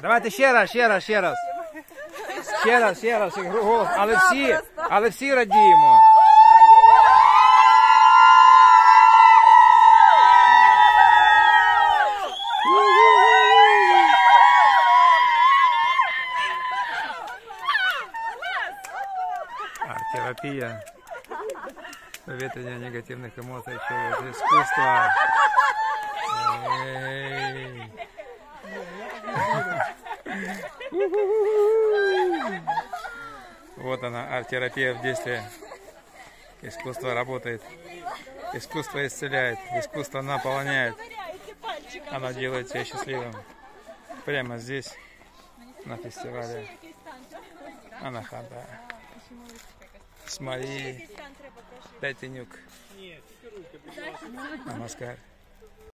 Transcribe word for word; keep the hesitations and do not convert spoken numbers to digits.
Давайте ще раз, ще раз, ще раз. Ще раз, ще раз. Але всі, але всі радіємо. Арт-терапия. Поветрение негативных эмоций через искусство. Вот она, арт-терапия в действии. Искусство работает. Искусство исцеляет. Искусство наполняет. Она делает тебя счастливым. Прямо здесь, на фестивале AnaXata с Марией Пятенюк. Намаскар.